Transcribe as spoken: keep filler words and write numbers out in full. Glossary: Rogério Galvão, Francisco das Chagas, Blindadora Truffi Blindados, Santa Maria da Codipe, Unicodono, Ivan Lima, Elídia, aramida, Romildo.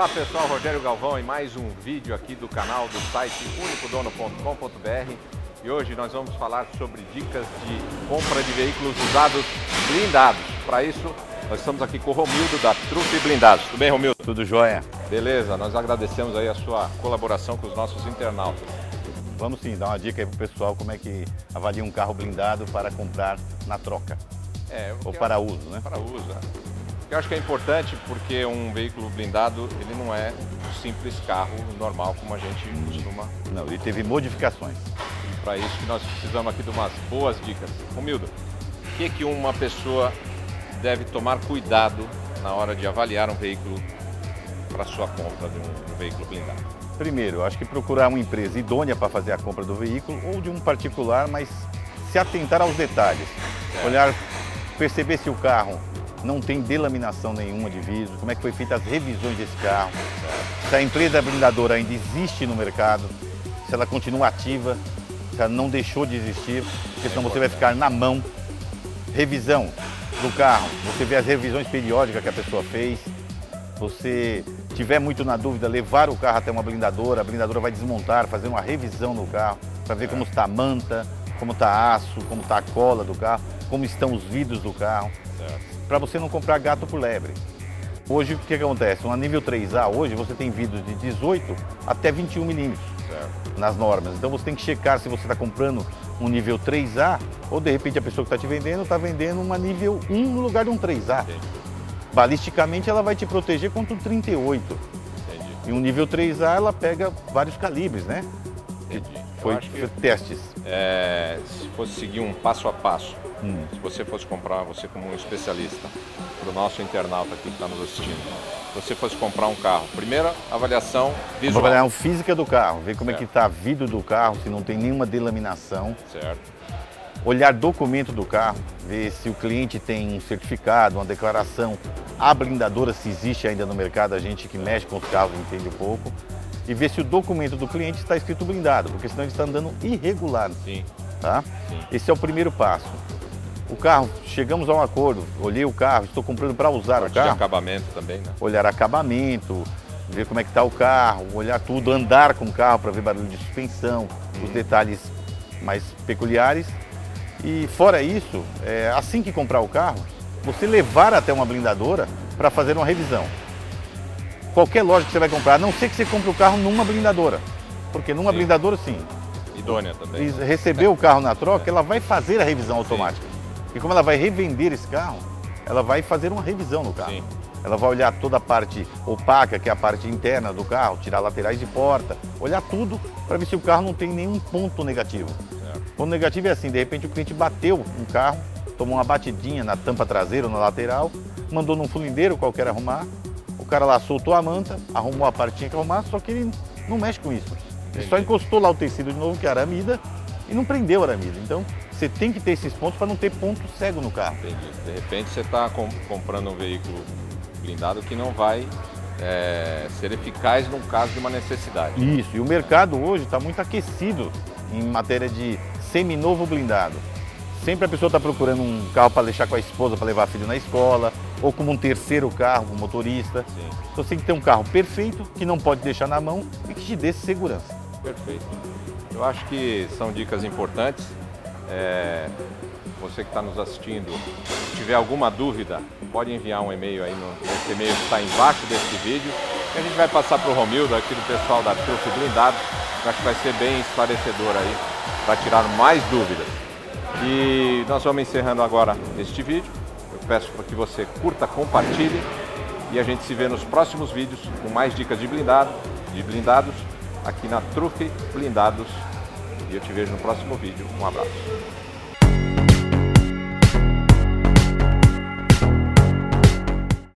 Olá pessoal, Rogério Galvão em mais um vídeo aqui do canal do site Único Dono ponto com ponto br, e hoje nós vamos falar sobre dicas de compra de veículos usados blindados. Para isso nós estamos aqui com o Romildo da Truffi Blindados. Tudo bem, Romildo? Tudo jóia. Beleza, nós agradecemos aí a sua colaboração com os nossos internautas. Vamos sim, dar uma dica aí pro pessoal como é que avalia um carro blindado para comprar na troca. É, ou para eu... uso, né? Para uso, né? Eu acho que é importante porque um veículo blindado, ele não é um simples carro normal como a gente costuma. Não, ele teve modificações. E para isso que nós precisamos aqui de umas boas dicas. Romildo, o que, que uma pessoa deve tomar cuidado na hora de avaliar um veículo para sua compra de um, um veículo blindado? Primeiro, acho que procurar uma empresa idônea para fazer a compra do veículo ou de um particular, mas se atentar aos detalhes. É. Olhar, perceber se o carro não tem delaminação nenhuma de vidro, como é que foi feita as revisões desse carro, se a empresa blindadora ainda existe no mercado, se ela continua ativa, se ela não deixou de existir, porque senão você vai ficar na mão. Revisão do carro, você vê as revisões periódicas que a pessoa fez. Você tiver muito na dúvida, levar o carro até uma blindadora, a blindadora vai desmontar, fazer uma revisão no carro, para ver como está a manta, como está aço, como está a cola do carro, como estão os vidros do carro, para você não comprar gato por lebre. Hoje, o que acontece? Uma nível três A, hoje, você tem vidros de dezoito até vinte e um milímetros nas normas. Então, você tem que checar se você está comprando um nível três A ou, de repente, a pessoa que está te vendendo está vendendo uma nível um no lugar de um três A. Entendi. Balisticamente, ela vai te proteger contra um trinta e oito. Entendi. E um nível três A, ela pega vários calibres, né? Entendi. Foi que, testes. É, se fosse seguir um passo a passo, hum. se você fosse comprar, você como um especialista, para o nosso internauta aqui que está nos assistindo, se você fosse comprar um carro, primeira avaliação visual. Avaliação física do carro, ver como certo. é que está vidro do carro, se não tem nenhuma delaminação. Certo. Olhar documento do carro, ver se o cliente tem um certificado, uma declaração. A blindadora, se existe ainda no mercado, a gente que mexe com os carros entende um pouco. E ver se o documento do cliente está escrito blindado, porque senão ele está andando irregular. Sim. Tá? Sim. Esse é o primeiro passo. O carro, chegamos a um acordo, olhei o carro, estou comprando para usar o carro. Olhar acabamento também, né? Olhar acabamento, ver como é que está o carro, olhar tudo, andar com o carro para ver barulho de suspensão, hum. os detalhes mais peculiares. E fora isso, é, assim que comprar o carro, você levar até uma blindadora para fazer uma revisão. Qualquer loja que você vai comprar, a não ser que você compre o carro numa blindadora. Porque numa sim. blindadora, sim. Idônea também. E receber é. o carro na troca, é. ela vai fazer a revisão automática. Sim. E como ela vai revender esse carro, ela vai fazer uma revisão no carro. Sim. Ela vai olhar toda a parte opaca, que é a parte interna do carro, tirar laterais de porta, olhar tudo para ver se o carro não tem nenhum ponto negativo. É. O ponto negativo é assim, de repente o cliente bateu um carro, tomou uma batidinha na tampa traseira ou na lateral, mandou num fulideiro qualquer arrumar, o cara lá soltou a manta, arrumou a partinha que arrumar, só que ele não mexe com isso. Ele só encostou lá o tecido de novo, que é aramida, e não prendeu a aramida. Então, você tem que ter esses pontos para não ter ponto cego no carro. Entendi. De repente, você está comprando um veículo blindado que não vai é, ser eficaz no caso de uma necessidade. Isso. E o mercado hoje está muito aquecido em matéria de seminovo blindado. Sempre a pessoa está procurando um carro para deixar com a esposa, para levar filho na escola, ou como um terceiro carro, um motorista. Sim. Então você tem que ter um carro perfeito, que não pode deixar na mão e que te dê segurança. Perfeito. Eu acho que são dicas importantes. É... Você que está nos assistindo, se tiver alguma dúvida, pode enviar um e-mail aí, no... esse e-mail que está embaixo desse vídeo. E a gente vai passar para o Romildo, aqui do pessoal da Truffi Blindados. Eu acho que vai ser bem esclarecedor aí, para tirar mais dúvidas. E nós vamos encerrando agora este vídeo. Eu peço para que você curta, compartilhe, e a gente se vê nos próximos vídeos com mais dicas de blindado, de blindados aqui na Truffi Blindados. E eu te vejo no próximo vídeo. Um abraço.